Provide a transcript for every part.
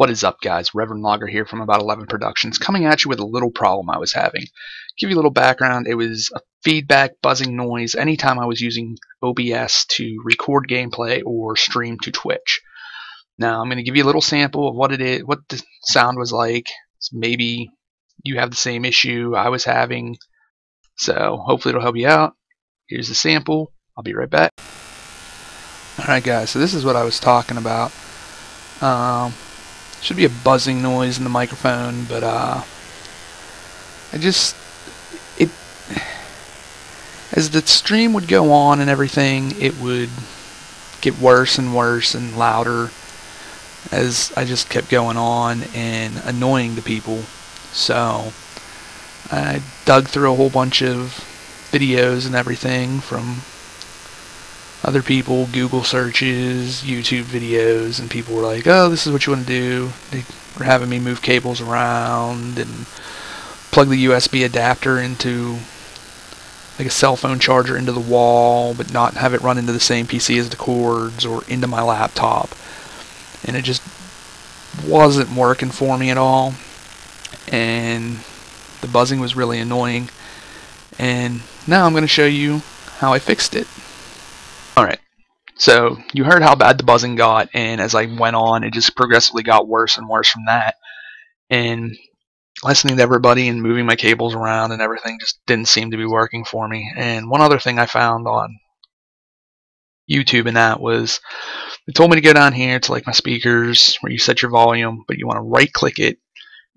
What is up, guys? Reverend Lager here from About 11 Productions, coming at you with a little problem I was having. Give you a little background, it was a feedback, buzzing noise anytime I was using OBS to record gameplay or stream to Twitch. Now I'm going to give you a little sample of what it is, what the sound was like. So maybe you have the same issue I was having, so hopefully it'll help you out. Here's the sample. I'll be right back. Alright guys, so this is what I was talking about. Should be a buzzing noise in the microphone, but as the stream would go on and everything, it would get worse and worse and louder as I just kept going on and annoying the people. So I dug through a whole bunch of videos and everything from other people, Google searches, YouTube videos, and people were like, oh, this is what you want to do. They were having me move cables around and plug the USB adapter into like a cell phone charger into the wall, but not have it run into the same PC as the cords or into my laptop. And it just wasn't working for me at all, and the buzzing was really annoying. And now I'm going to show you how I fixed it. Alright, so you heard how bad the buzzing got, and as I went on, it just progressively got worse and worse from that. And listening to everybody and moving my cables around and everything just didn't seem to be working for me. And one other thing I found on YouTube and that was, they told me to go down here to like my speakers where you set your volume, but you want to right click it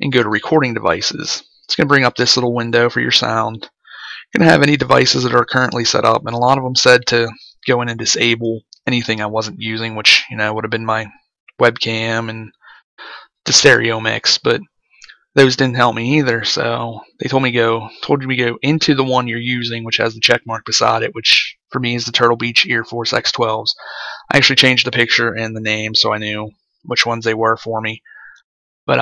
and go to recording devices. It's going to bring up this little window for your sound. You're going to have any devices that are currently set up, and a lot of them said to go in and disable anything I wasn't using, which, you know, would have been my webcam and the stereo mix, but those didn't help me either. So they told me to go into the one you're using, which has the check mark beside it, which for me is the Turtle Beach Earforce X12s. I actually changed the picture and the name so I knew which ones they were for me. But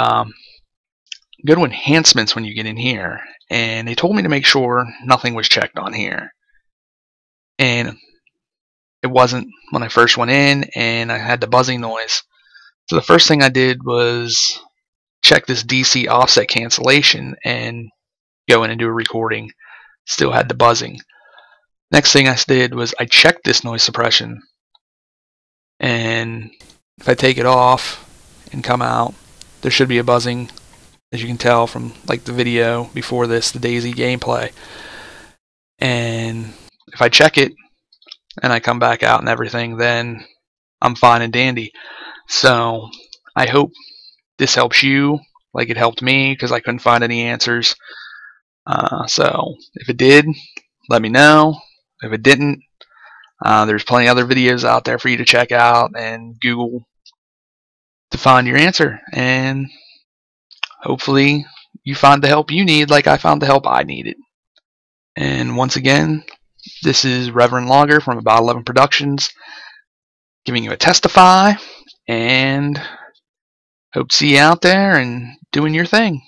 go to enhancements when you get in here, and they told me to make sure nothing was checked on here. And it wasn't when I first went in, and I had the buzzing noise. So the first thing I did was check this DC offset cancellation and go in and do a recording. Still had the buzzing. Next thing I did was I checked this noise suppression. And if I take it off and come out, there should be a buzzing, as you can tell from like the video before this, the Daisy gameplay. And if I check it, and I come back out and everything, then I'm fine and dandy. So I hope this helps you like it helped me, because I couldn't find any answers. So if it did, let me know. If it didn't, there's plenty of other videos out there for you to check out and Google to find your answer. And hopefully you find the help you need like I found the help I needed. And once again, this is Reverend Lager from About 11 Productions giving you a testify, and hope to see you out there and doing your thing.